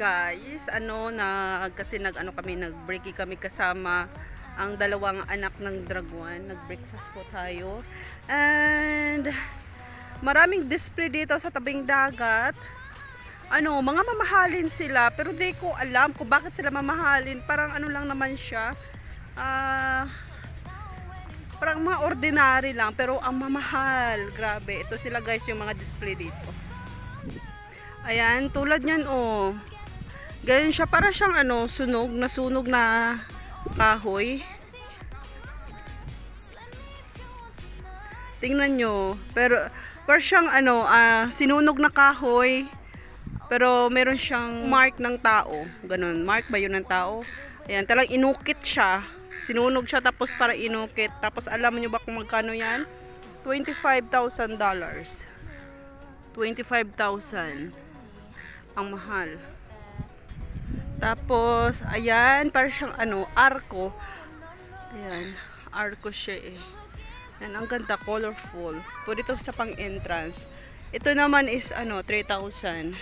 guys, kasi nag-breaky kami kasama ang dalawang anak ng Draguan. Nag-breakfast po tayo. And maraming display dito sa tabing dagat. Mga mamahalin sila, pero di ko alam kung bakit sila mamahalin. Parang lang naman siya. Parang mga ordinary lang, pero ang mamahal. Grabe, ito sila guys yung mga display dito. Ayan, tulad yan oh. Ganyan siya, para siyang sunog na kahoy. Tingnan nyo, pero parang siyang sinunog na kahoy, pero meron siyang mark ng tao. Ganun, mark ba yun ng tao? Ayan, talagang inukit siya. Sinunog siya tapos para inukit. Tapos alam nyo ba kung magkano yan? $25,000. $25,000. Ang mahal. Tapos, ayan, parang siyang arko. Ayan, arko siya eh. Yan, ang ganda, colorful. Pwede ito sa pang-entrance. Ito naman is 3,000.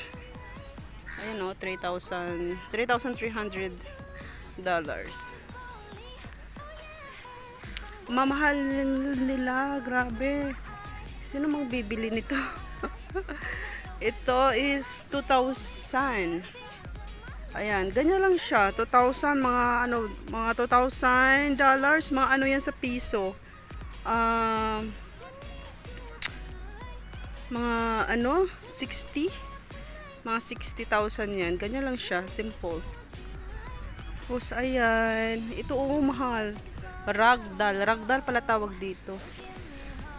Ayun oh, 3,000. $3,300. Mamahal nila, grabe. Sino mang bibili nito? Ito is 2,000. Ayan, ganyan lang siya. 2,000 mga $2,000, mga yan sa piso. Mga 60, mga 60,000 yan. Ganyan lang siya, simple. Tapos ayan, ito mahal. Ragdoll pala tawag dito.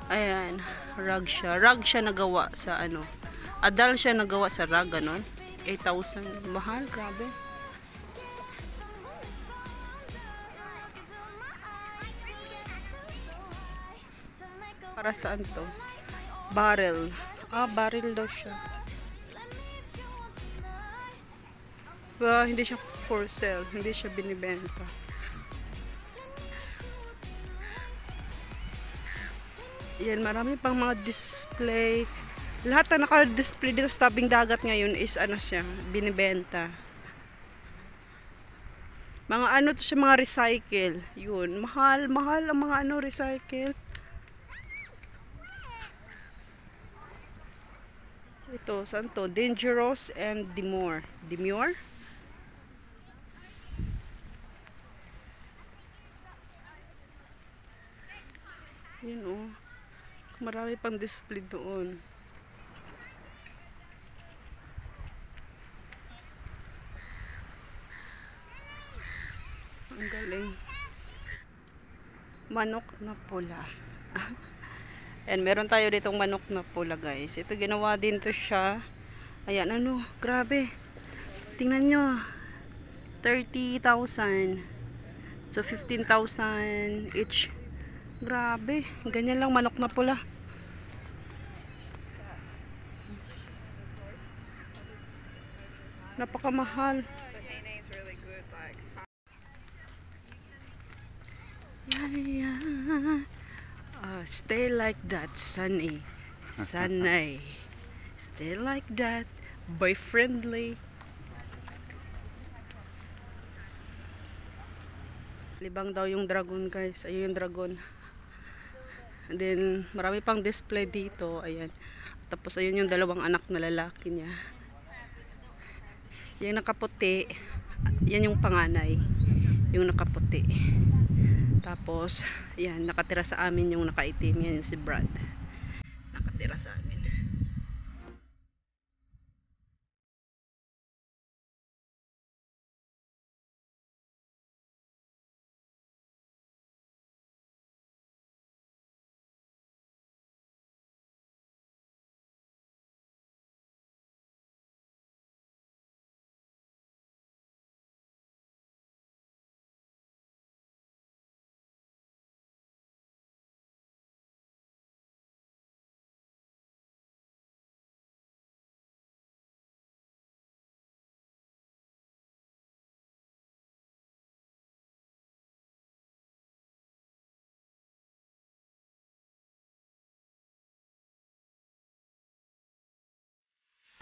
Ayan, rag siya nagawa sa adal siya nagawa sa rag, 8,000, mahal, grabe. Para saan to? Barrel. Barrel daw siya. Hindi siya for sale. Hindi siya binibenta. Yan, marami pang mga display. Lahat na naka-display dito sa tabing dagat ngayon is binibenta. Mga to siya, mga recycle. Yun, mahal ang mga recycle. Ito, saan to? Dangerous and Demure. Demure? Yun marami pang display doon. Ang galing. Manok na pula. And meron tayo ditong manok na pula guys. Ito ginawa din to siya. Ayan grabe. Tingnan nyo. 30,000. So 15,000 each. Grabe. Ganyan lang manok na pula. Napakamahal. Yeah. Stay like that, Sunny. Stay like that, boyfriendly. Libang daw yung dragon guys. Ayun yung dragon. And then, marami pang display dito. Ayan. Tapos ayun yung dalawang anak na lalaki niya. Yung nakaputi, yan yung panganay. Yung nakaputi. Tapos, yan, nakatira sa amin yung nakaitim, yan si Brad.